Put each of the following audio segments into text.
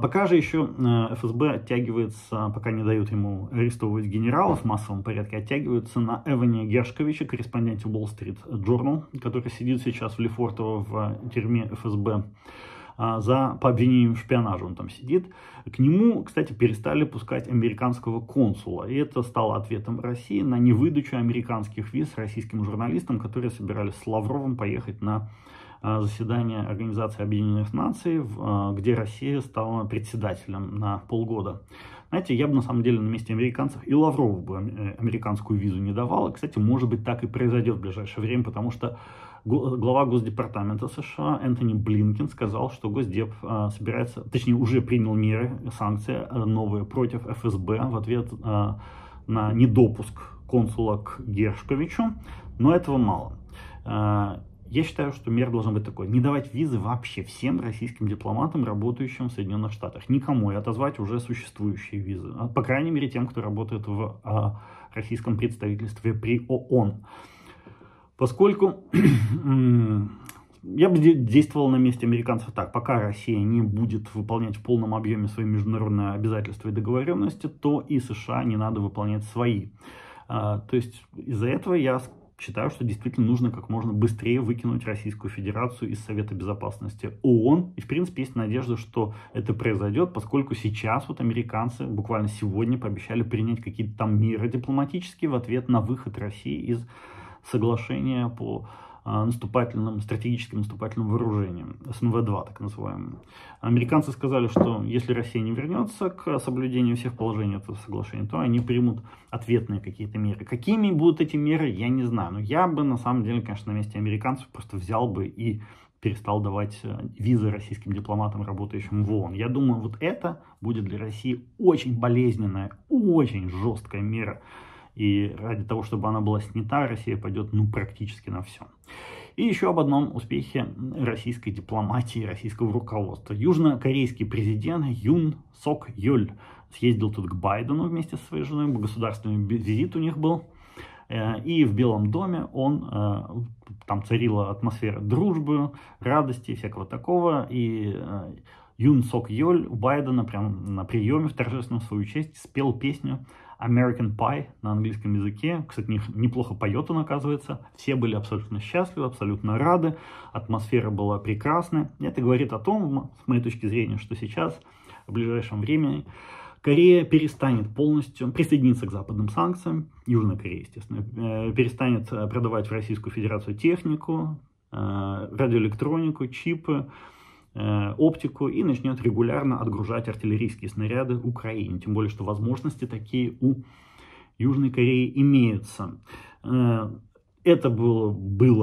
Пока же еще ФСБ оттягивается, пока не дают ему арестовывать генералов в массовом порядке, оттягиваются на Эване Гершковича, корреспонденте Wall Street Journal, который сидит сейчас в Лефортово в тюрьме ФСБ по обвинению в шпионаже, он там сидит. К нему, кстати, перестали пускать американского консула. И это стало ответом России на невыдачу американских виз российским журналистам, которые собирались с Лавровым поехать на заседание Организации Объединенных Наций, где Россия стала председателем на полгода. Знаете, я бы на самом деле на месте американцев и Лаврову бы американскую визу не давал. И, кстати, может быть, так и произойдет в ближайшее время, потому что глава Госдепартамента США Энтони Блинкен сказал, что Госдеп собирается, точнее, уже принял меры, санкции новые против ФСБ в ответ на недопуск консула к Гершковичу, но этого мало. Я считаю, что мера должна быть такой: не давать визы вообще всем российским дипломатам, работающим в Соединенных Штатах, никому, и отозвать уже существующие визы, по крайней мере тем, кто работает в российском представительстве при ООН. Поскольку я бы действовал на месте американцев так: пока Россия не будет выполнять в полном объеме свои международные обязательства и договоренности, то и США не надо выполнять свои. То есть из-за этого я считаю, что действительно нужно как можно быстрее выкинуть Российскую Федерацию из Совета Безопасности ООН. И, в принципе, есть надежда, что это произойдет, поскольку сейчас вот американцы буквально сегодня пообещали принять какие-то там меры дипломатические в ответ на выход России из соглашения по стратегическим наступательным вооружениям, СНВ-2 так называемым. Американцы сказали, что если Россия не вернется к соблюдению всех положений этого соглашения, то они примут ответные какие-то меры. Какими будут эти меры, я не знаю. Но я бы, на самом деле, конечно, на месте американцев просто взял бы и перестал давать визы российским дипломатам, работающим в ООН. Я думаю, вот это будет для России очень болезненная, очень жесткая мера. И ради того, чтобы она была снята, Россия пойдет практически на все. И еще об одном успехе российской дипломатии, российского руководства. Южнокорейский президент Юн Сок Йоль съездил тут к Байдену вместе со своей женой. Государственный визит у них был. И в Белом доме там царила атмосфера дружбы, радости и всякого такого. И Юн Сок Йоль у Байдена прямо на приеме в торжественном свою честь спел песню American Pie на английском языке. Кстати, неплохо поет он, оказывается. Все были абсолютно счастливы, абсолютно рады. Атмосфера была прекрасная. Это говорит о том, с моей точки зрения, что сейчас, в ближайшем времени, Корея перестанет полностью присоединиться к западным санкциям. Южная Корея, естественно. Перестанет продавать в Российскую Федерацию технику, радиоэлектронику, чипы, оптику и начнет регулярно отгружать артиллерийские снаряды Украине. Тем более, что возможности такие у Южной Кореи имеются. Это было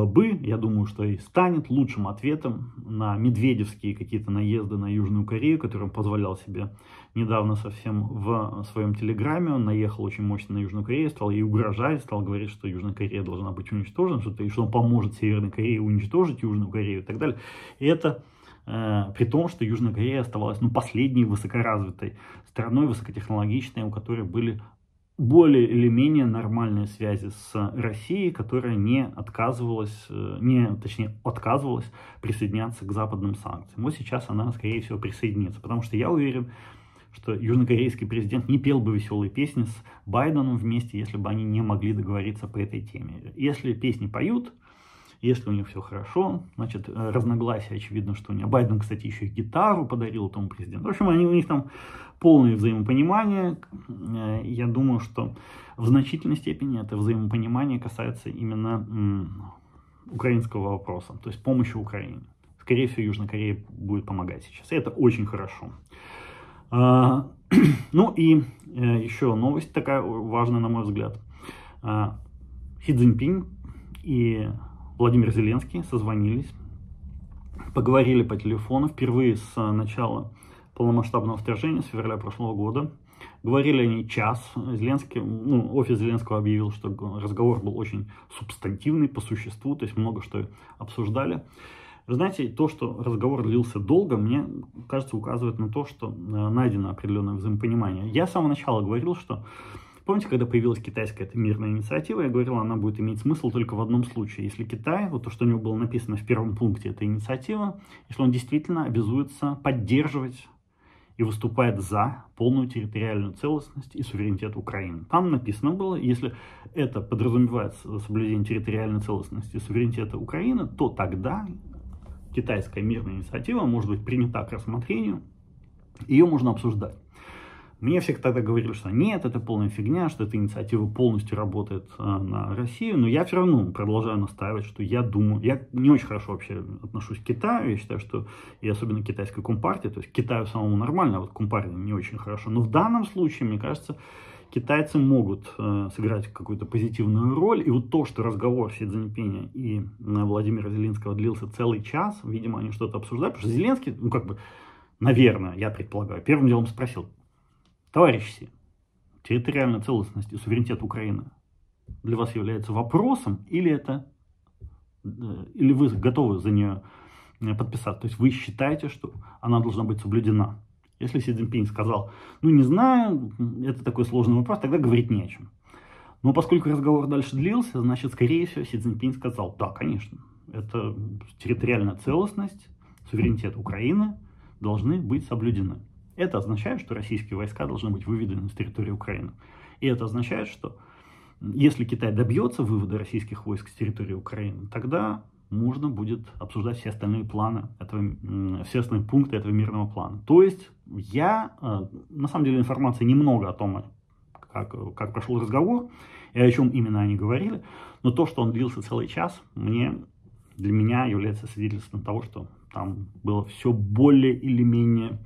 бы, я думаю, что и станет лучшим ответом на медведевские какие-то наезды на Южную Корею, которым позволял себе недавно совсем в своем телеграме. Он наехал очень мощно на Южную Корею, стал ей угрожать, стал говорить, что Южная Корея должна быть уничтожена, что он поможет Северной Корее уничтожить Южную Корею и так далее. И это при том, что Южная Корея оставалась последней высокоразвитой страной, высокотехнологичной, у которой были более или менее нормальные связи с Россией, которая отказывалась присоединяться к западным санкциям. Вот сейчас она, скорее всего, присоединится, потому что я уверен, что южнокорейский президент не пел бы веселые песни с Байденом вместе, если бы они не могли договориться по этой теме. Если песни поют, если у них все хорошо, значит, разногласия, очевидно, что у них. Байден, кстати, еще и гитару подарил этому президенту. В общем, у них там полное взаимопонимание. Я думаю, что в значительной степени это взаимопонимание касается именно украинского вопроса, то есть помощи Украине. Скорее всего, Южная Корея будет помогать сейчас. И это очень хорошо. Ну и еще новость такая важная, на мой взгляд. Си Цзиньпин и Владимир Зеленский созвонились, поговорили по телефону впервые с начала полномасштабного вторжения, с февраля прошлого года. Говорили они час. Офис Зеленского объявил, что разговор был очень субстантивный, по существу, то есть много что обсуждали. Вы знаете, то, что разговор длился долго, мне кажется, указывает на то, что найдено определенное взаимопонимание. Я с самого начала говорил, что помните, когда появилась китайская мирная инициатива, я говорил, она будет иметь смысл только в одном случае. Если Китай, вот то, что у него было написано в первом пункте этой инициативы, если он действительно обязуется поддерживать и выступает за полную территориальную целостность и суверенитет Украины. Там написано было, если это подразумевает соблюдение территориальной целостности и суверенитета Украины, то тогда китайская мирная инициатива может быть принята к рассмотрению, ее можно обсуждать. Мне всех тогда говорили, что нет, это полная фигня, что эта инициатива полностью работает на Россию, но я все равно продолжаю настаивать, что я думаю, я не очень хорошо вообще отношусь к Китаю, я считаю, что, и особенно китайской компартии, то есть Китаю самому нормально, а вот компартии не очень хорошо, но в данном случае, мне кажется, китайцы могут сыграть какую-то позитивную роль, и вот то, что разговор Си Цзиньпиня и Владимира Зеленского длился целый час, видимо, они что-то обсуждали, потому что Зеленский, ну как бы, наверное, я предполагаю, первым делом спросил: товарищи Си, территориальная целостность и суверенитет Украины для вас является вопросом, или вы готовы за нее подписаться? То есть вы считаете, что она должна быть соблюдена? Если Си Цзиньпин сказал, ну не знаю, это такой сложный вопрос, тогда говорить не о чем. Но поскольку разговор дальше длился, значит, скорее всего, Си Цзиньпин сказал: да, конечно, это территориальная целостность, суверенитет Украины должны быть соблюдены. Это означает, что российские войска должны быть выведены с территории Украины. И это означает, что если Китай добьется вывода российских войск с территории Украины, тогда можно будет обсуждать все остальные планы, все остальные пункты этого мирного плана. То есть я, на самом деле, информации немного о том, как прошел разговор и о чем именно они говорили, но то, что он длился целый час, для меня является свидетельством того, что там было все более или менее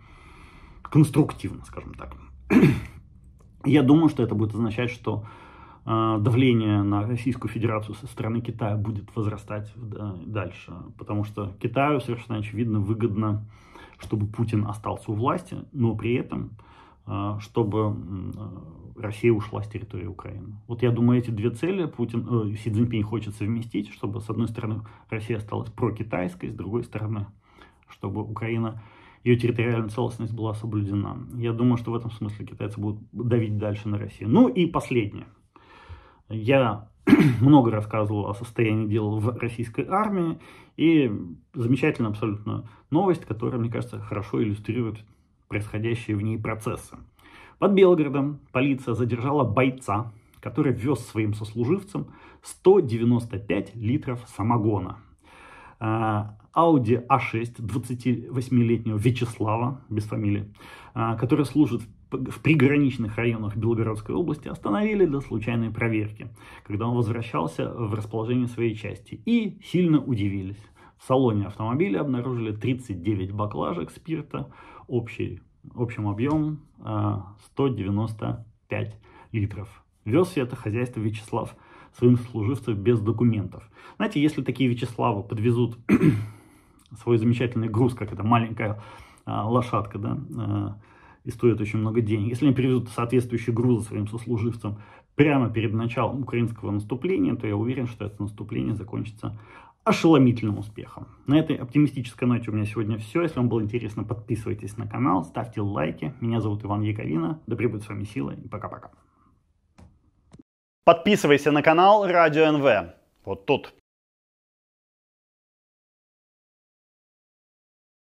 конструктивно, скажем так. Я думаю, что это будет означать, что давление на Российскую Федерацию со стороны Китая будет возрастать дальше, потому что Китаю совершенно очевидно выгодно, чтобы Путин остался у власти, но при этом, чтобы Россия ушла с территории Украины. Вот я думаю, эти две цели Си Цзиньпин хочет совместить, чтобы с одной стороны Россия осталась прокитайской, с другой стороны, чтобы Украина, ее территориальная целостность была соблюдена. Я думаю, что в этом смысле китайцы будут давить дальше на Россию. Ну и последнее. Я много рассказывал о состоянии дел в российской армии. И замечательная абсолютно новость, которая, мне кажется, хорошо иллюстрирует происходящие в ней процессы. Под Белгородом полиция задержала бойца, который вез своим сослуживцам 195 литров самогона. Audi A6 28-летнего Вячеслава, без фамилии, который служит в приграничных районах Белгородской области, остановили для случайной проверки, когда он возвращался в расположение своей части, и сильно удивились. В салоне автомобиля обнаружили 39 баклажек спирта, общим объемом 195 литров. Вез это хозяйство Вячеслав своим служивцам без документов. Знаете, если такие Вячеславы подвезут свой замечательный груз, как эта маленькая лошадка, да, и стоит очень много денег, если они привезут соответствующие грузы своим сослуживцам прямо перед началом украинского наступления, то я уверен, что это наступление закончится ошеломительным успехом. На этой оптимистической ноте у меня сегодня все. Если вам было интересно, подписывайтесь на канал, ставьте лайки. Меня зовут Иван Яковина. Да пребудет с вами сила и пока-пока. Подписывайся на канал Радио НВ. Вот тут.